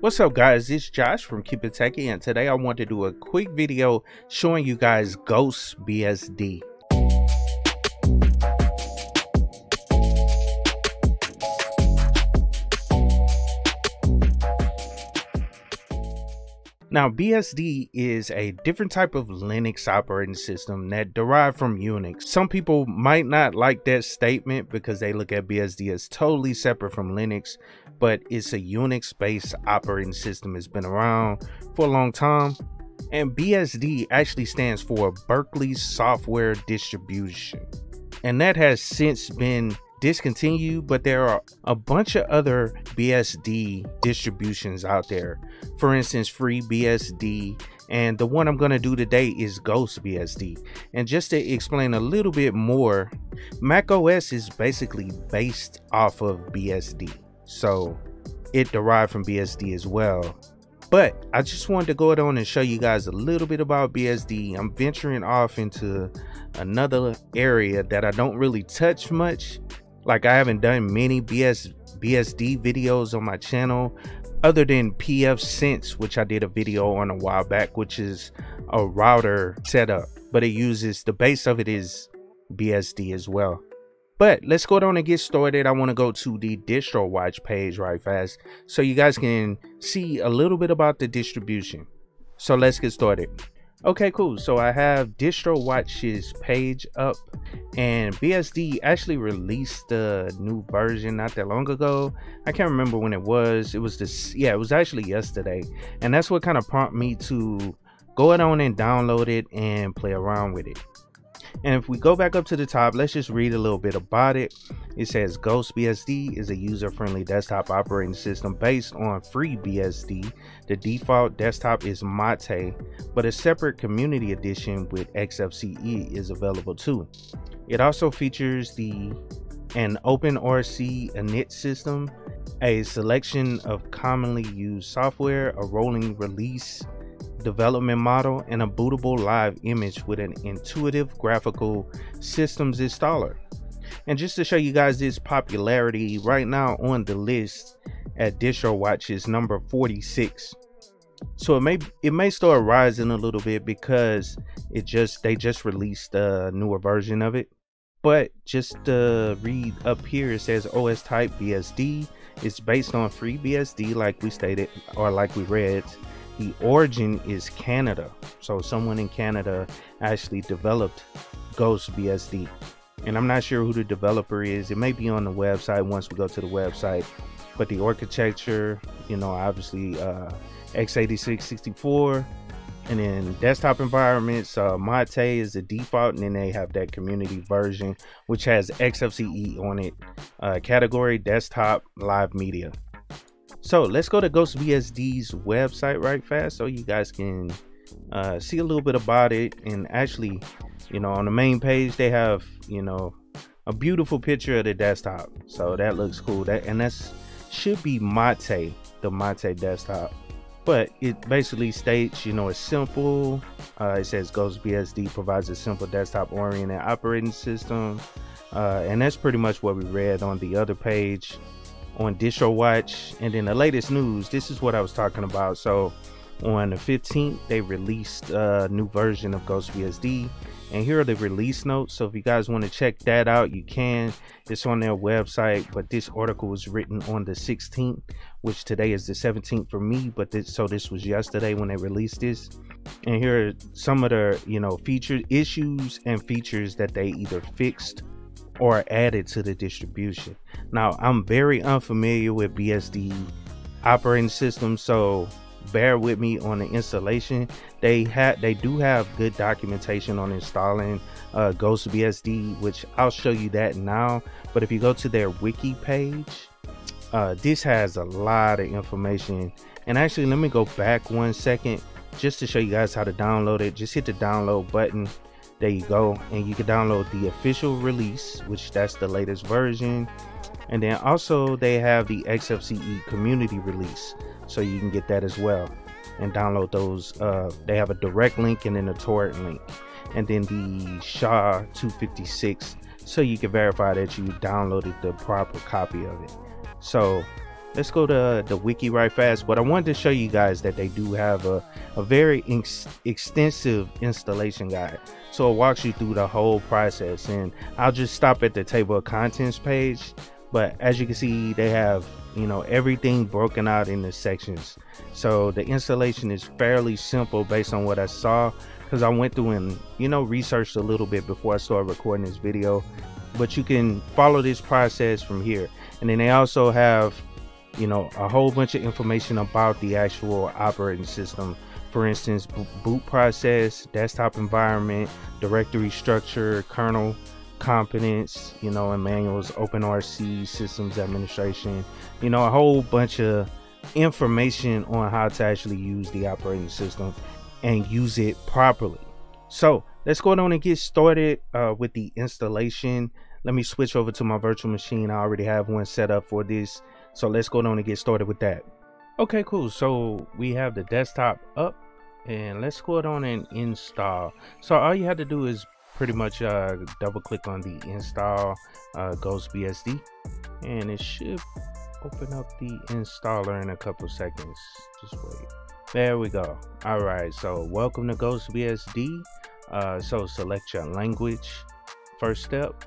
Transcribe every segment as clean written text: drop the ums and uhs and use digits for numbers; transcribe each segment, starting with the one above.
What's up guys, it's Josh from Keep It Techie, and today I want to do a quick video showing you guys Ghost BSD. Now, BSD is a different type of Linux operating system that derived from Unix. Some people might not like that statement because they look at BSD as totally separate from Linux, but it's a Unix-based operating system. It's been around for a long time, and BSD actually stands for Berkeley Software Distribution, and that has since been discontinued, but there are a bunch of other BSD distributions out there. For instance, FreeBSD, and the one I'm going to do today is Ghost BSD. And just to explain a little bit more, macOS is basically based off of BSD, so it derived from BSD as well. But I just wanted to go on and show you guys a little bit about BSD. I'm venturing off into another area that I don't really touch much. Like, I haven't done many BSD videos on my channel other than PF Sense, which I did a video on a while back, which is a router setup, but it uses, the base of it is BSD as well. But let's go down and get started. I want to go to the DistroWatch page right fast so you guys can see a little bit about the distribution. So let's get started. Okay, cool. So I have DistroWatch's page up, and BSD actually released the new version not that long ago. I can't remember when it was. It was this, yeah, it was actually yesterday, and that's what kind of prompted me to go on and download it and play around with it. And if we go back up to the top, let's just read a little bit about it. It says Ghost BSD is a user-friendly desktop operating system based on FreeBSD. The default desktop is Mate, but a separate community edition with XFCE is available too. It also features an OpenRC init system, a selection of commonly used software, a rolling release development model, and a bootable live image with an intuitive graphical systems installer. And just to show you guys this popularity, right now on the list at DistroWatch is number 46. So it may start rising a little bit because they just released a newer version of it. But just to read up here, it says OS type BSD. It's based on FreeBSD, like we stated, or like we read. The origin is Canada, so someone in Canada actually developed Ghost BSD, and I'm not sure who the developer is. It may be on the website once we go to the website, but the architecture, you know, obviously x86-64, and then desktop environments, Mate is the default, and then they have that community version which has XFCE on it, category desktop live media. So let's go to Ghost BSD's website right fast so you guys can see a little bit about it. And actually, you know, on the main page they have, you know, a beautiful picture of the desktop, so that looks cool. That should be Mate, the Mate desktop, but it basically states, you know, it's simple. It says Ghost BSD provides a simple desktop oriented operating system, and that's pretty much what we read on the other page on DistroWatch. And then the latest news, this is what I was talking about. So on the 15th they released a new version of Ghost BSD, and here are the release notes, so if you guys want to check that out you can. It's on their website, but this article was written on the 16th, which today is the 17th for me, but this was yesterday when they released this. And here are some of the, you know, feature issues and features that they either fixed or added to the distribution. Now, I'm very unfamiliar with BSD operating system, so bear with me on the installation. They do have good documentation on installing Ghost BSD, which I'll show you that now. But if you go to their wiki page, this has a lot of information. And actually, let me go back 1 second just to show you guys how to download it. Just hit the download button. There you go, and you can download the official release, which that's the latest version. And then also they have the XFCE community release, so you can get that as well and download those. They have a direct link and then a torrent link, and then the SHA-256, so you can verify that you downloaded the proper copy of it. So Let's go to the wiki right fast, but I wanted to show you guys that they do have a very extensive installation guide. So it walks you through the whole process, and I'll just stop at the table of contents page. But as you can see, they have, you know, everything broken out into sections. So the installation is fairly simple based on what I saw, because I went through and, you know, researched a little bit before I started recording this video. But you can follow this process from here. And then they also have, you know, a whole bunch of information about the actual operating system. For instance, boot process, desktop environment, directory structure, kernel competence, you know, and manuals, OpenRC, systems administration, you know, a whole bunch of information on how to actually use the operating system and use it properly. So let's go on and get started with the installation. Let me switch over to my virtual machine. I already have one set up for this, so let's go on and get started with that. Okay, cool. So we have the desktop up, and let's go on and install. So all you have to do is pretty much double click on the install Ghost BSD, and it should open up the installer in a couple seconds. Just wait. There we go. All right, so welcome to Ghost BSD. So select your language. First step,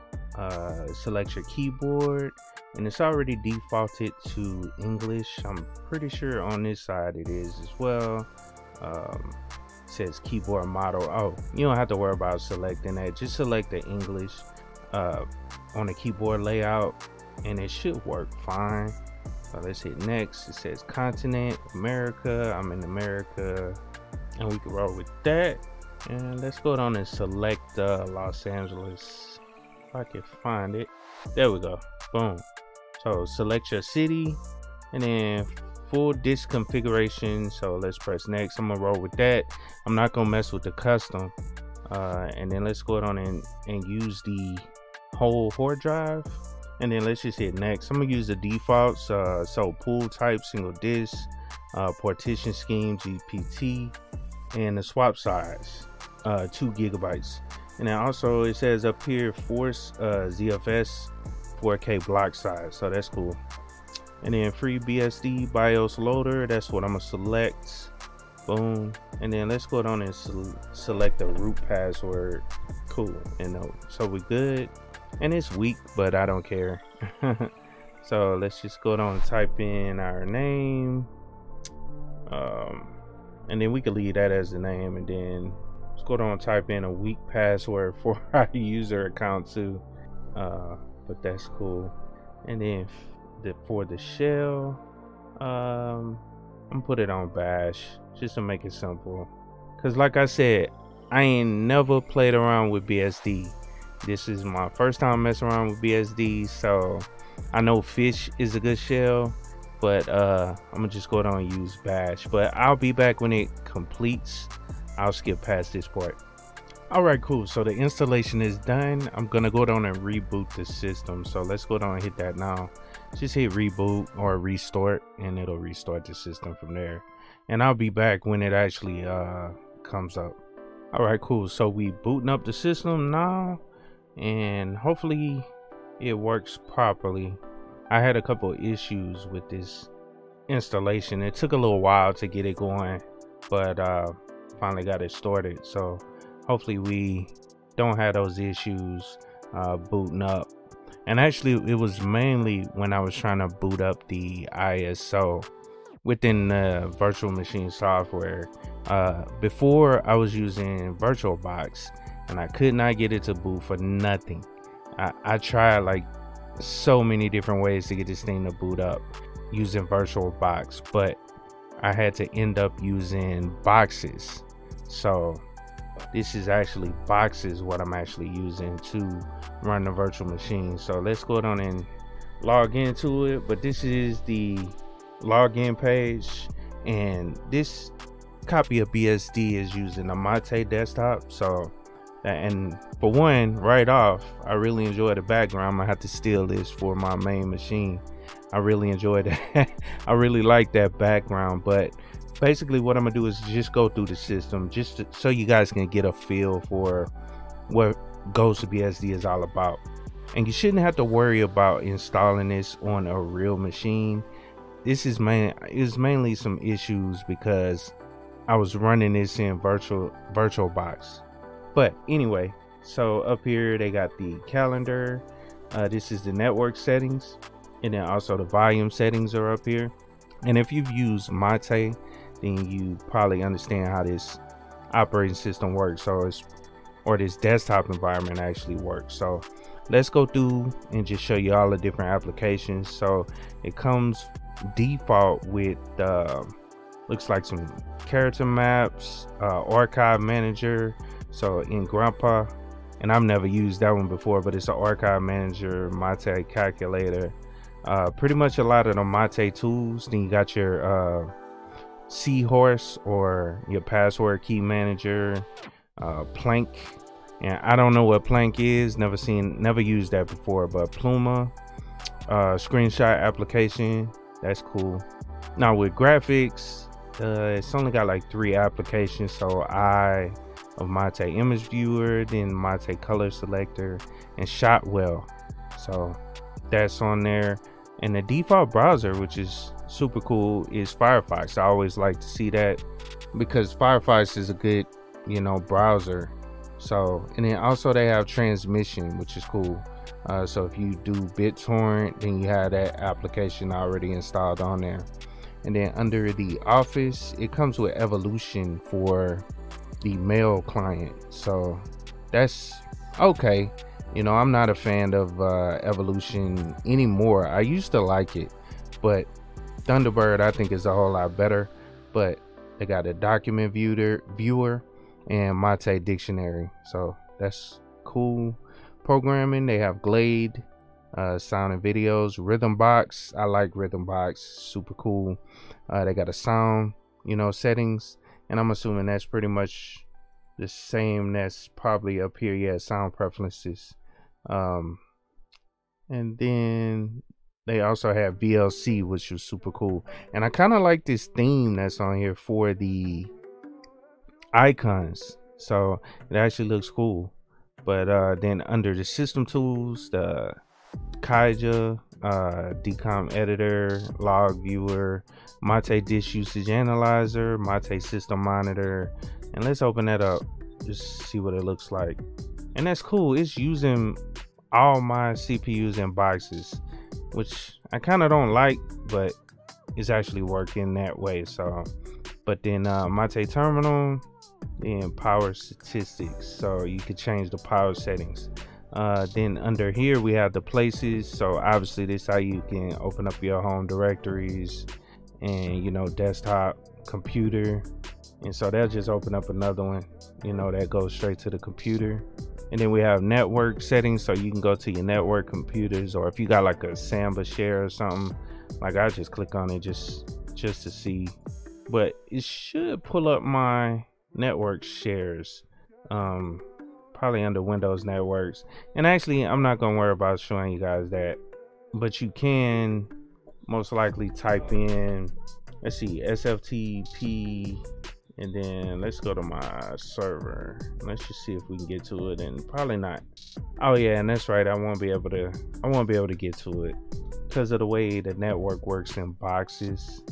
select your keyboard, and it's already defaulted to English. I'm pretty sure on this side it is as well. It says keyboard model. Oh, you don't have to worry about selecting that. Just select the English on the keyboard layout, and it should work fine. So let's hit next. It says continent, America. I'm in America, and we can roll with that. And let's go down and select Los Angeles, if I can find it. There we go. Boom. So select your city, and then full disk configuration. So let's press next. I'm gonna roll with that. I'm not gonna mess with the custom. And then let's go down and use the whole hard drive, and then let's just hit next. I'm gonna use the defaults. So pool type, single disk, partition scheme, GPT, and the swap size, 2 GB. And then also it says up here force ZFS 4K block size, so that's cool. And then FreeBSD BIOS loader, that's what I'm gonna select. Boom. And then let's go down and select the root password. Cool. And so we're good, and it's weak, but I don't care. So let's just go down and type in our name, and then we can leave that as the name. And then let's go down and type in a weak password for our user account too, but that's cool. And then for the shell, I'm put it on bash just to make it simple, because like I said, I ain't never played around with BSD. This is my first time messing around with BSD, so I know fish is a good shell, but I'm gonna just go down and use bash. But I'll be back when it completes. I'll skip past this part. All right, cool. So the installation is done. I'm gonna go down and reboot the system. So let's go down and hit that now. Just hit reboot or restart, and it'll restart the system from there. And I'll be back when it actually comes up. All right, cool. So we booting up the system now, and hopefully it works properly. I had a couple of issues with this installation. It took a little while to get it going, but finally got it started. So hopefully we don't have those issues booting up. And actually it was mainly when I was trying to boot up the ISO within the virtual machine software. Before I was using VirtualBox, and I could not get it to boot for nothing. I tried like so many different ways to get this thing to boot up using VirtualBox, but I had to end up using boxes. So this is actually boxes what I'm actually using to run the virtual machine. So let's go down and log into it. But this is the login page, and this copy of BSD is using a Mate desktop. So, and for one, right off, I really enjoy the background. I'm gonna have to steal this for my main machine. I really enjoy that. I really like that background. But basically what I'm gonna do is just go through the system just to, so you guys can get a feel for what Ghost BSD is all about. And you shouldn't have to worry about installing this on a real machine. this is mainly some issues because I was running this in VirtualBox. But anyway, so up here they got the calendar. This is the network settings, and then also the volume settings are up here. And if you've used Mate, then you probably understand how this operating system works, or this desktop environment actually works. So let's go through and just show you all the different applications. So it comes default with looks like some character maps, archive manager, so in Grandpa, and I've never used that one before, but it's an archive manager, Mate calculator, pretty much a lot of the Mate tools. Then you got your Seahorse or your password key manager, Plank, and I don't know what Plank is, never used that before, but Pluma, screenshot application, that's cool. Now with graphics, it's only got like 3 applications, so Eye of Mate image viewer, then Mate color selector, and Shotwell, so that's on there. And the default browser, which is super cool, is Firefox. I always like to see that because Firefox is a good, you know, browser. So, and then also they have transmission, which is cool. So if you do BitTorrent, then you have that application already installed on there. And then under the Office, it comes with Evolution for the mail client. So that's okay. You know, I'm not a fan of Evolution anymore. I used to like it, but Thunderbird I think is a whole lot better. But they got a document viewer and Mate dictionary, so that's cool. Programming, they have Glade, sound and videos, Rhythmbox. I like Rhythmbox, super cool. They got a sound, you know, settings, and I'm assuming that's pretty much the same that's probably up here. Yeah, sound preferences. And then they also have VLC, which was super cool. And I kind of like this theme that's on here for the icons, so it actually looks cool. But then under the system tools, the Kaija, decom editor, log viewer, Mate Disk Usage Analyzer, Mate System Monitor. And let's open that up, just see what it looks like. And that's cool, it's using all my CPUs and boxes, which I kind of don't like, but it's actually working that way. So, but then Mate Terminal, then power statistics, so you could change the power settings. Then under here we have the places, so obviously this is how you can open up your home directories and, you know, desktop, computer. And so they'll just open up another one, you know, that goes straight to the computer. And then we have network settings, so you can go to your network computers, or if you got like a Samba share or something, like I just click on it just to see. But it should pull up my network shares, probably under Windows networks. And actually, I'm not gonna worry about showing you guys that, but you can most likely type in, let's see, SFTP. And then let's go to my server. Let's just see if we can get to it, and probably not. Oh yeah, and that's right, I won't be able to get to it because of the way the network works in boxes.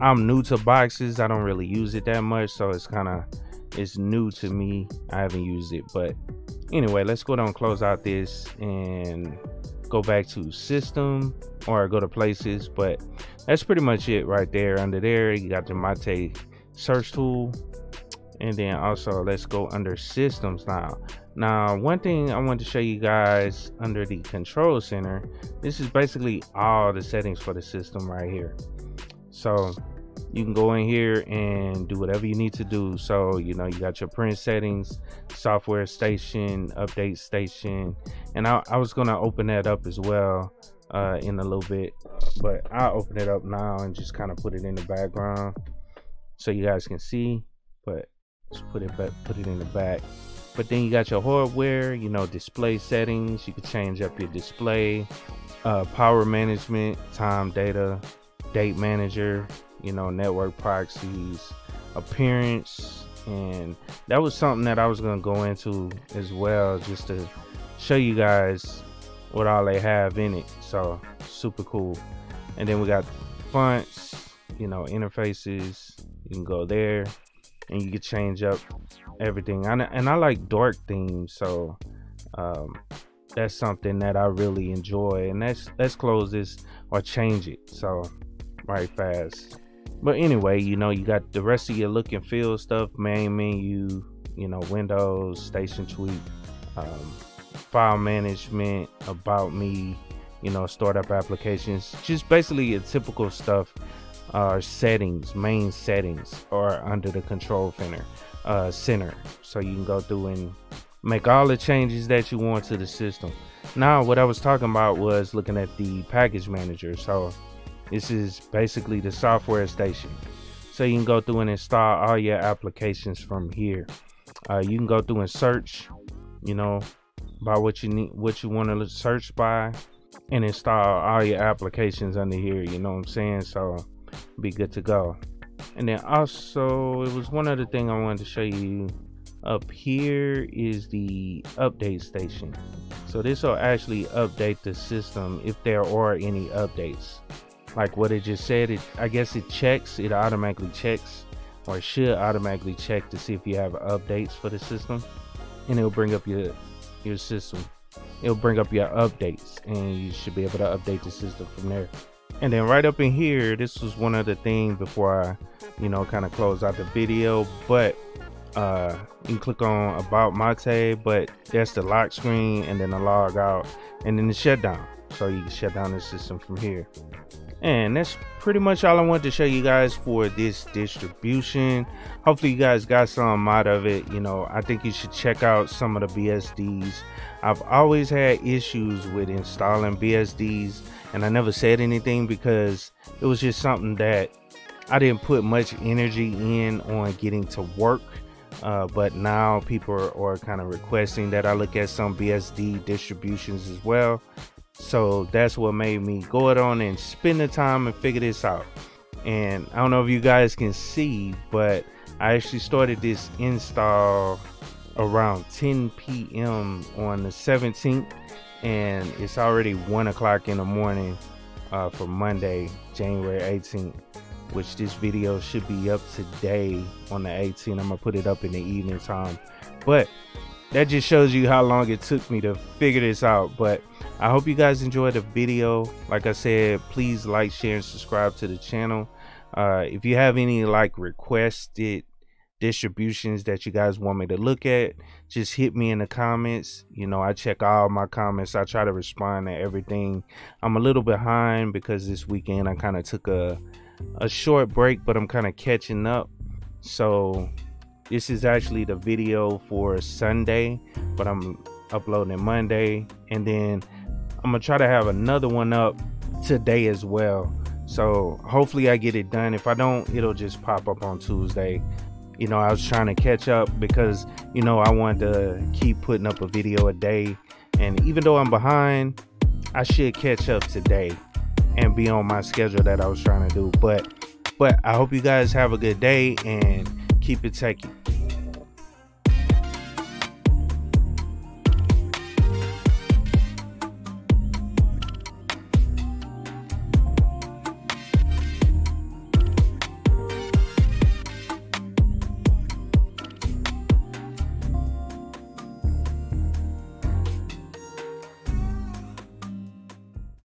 I'm new to boxes. I don't really use it that much, so it's new to me. I haven't used it, but anyway, let's go down and close out this and go back to system, or go to places. But that's pretty much it right there. Under there, you got the Mate search tool, and then also let's go under systems now. One thing I want to show you guys under the control center, this is basically all the settings for the system right here, so you can go in here and do whatever you need to do. So, you know, you got your print settings, software station, update station, and I was gonna open that up as well in a little bit, but I'll open it up now and just kind of put it in the background so you guys can see. But just put it back, put it in the back. But then you got your hardware, you know, display settings, you can change up your display, power management, time, data, date manager, you know, network proxies, appearance. And that was something that I was going to go into as well, just to show you guys what all they have in it, so super cool. And then we got fonts, you know, interfaces. You can go there and you can change up everything. And I like dark themes, so that's something that I really enjoy. And let's close this or change it. So right fast. But anyway, you know, you got the rest of your look and feel stuff, main menu, you know, Windows, Station Suite, file management, about me, you know, startup applications, just basically your typical stuff. Settings, main settings are under the control center. So you can go through and make all the changes that you want to the system. Now, what I was talking about was looking at the package manager. So this is basically the software station. So you can go through and install all your applications from here. You can go through and search, you know, by what you need, what you want to search by, and install all your applications under here. You know what I'm saying? So be good to go. And then also, it was one other thing I wanted to show you up here is the update station. So this will actually update the system if there are any updates. Like what it just said, I guess it checks, it automatically checks, or should automatically check to see if you have updates for the system, and it'll bring up your system. It'll bring up your updates, and you should be able to update the system from there. And then right up in here, this was one other thing before I, you know, kind of close out the video, but you can click on About Mate, but that's the lock screen, and then the log out, and then the shutdown. So you can shut down the system from here. And that's pretty much all I wanted to show you guys for this distribution. Hopefully you guys got some out of it. You know, I think you should check out some of the BSDs. I've always had issues with installing BSDs, and I never said anything because it was just something that I didn't put much energy in on getting to work. But now people are kind of requesting that I look at some BSD distributions as well. So that's what made me go it on and spend the time and figure this out. And I don't know if you guys can see, but I actually started this install around 10 p.m. on the 17th, and it's already 1 o'clock in the morning for Monday, January 18th, which this video should be up today on the 18th. I'm gonna put it up in the evening time, but that just shows you how long it took me to figure this out. But I hope you guys enjoyed the video. Like I said, please like, share, and subscribe to the channel. If you have any like requested distributions that you guys want me to look at, just hit me in the comments. You know, I check all my comments. I try to respond to everything. I'm a little behind because this weekend I kind of took a short break, but I'm kind of catching up. So this is actually the video for Sunday, but I'm uploading Monday, and then I'm gonna try to have another one up today as well. So hopefully I get it done. If I don't, it'll just pop up on Tuesday. You know, I was trying to catch up because, you know, I wanted to keep putting up a video a day, and even though I'm behind, I should catch up today and be on my schedule that I was trying to do. But I hope you guys have a good day, and keep it techie.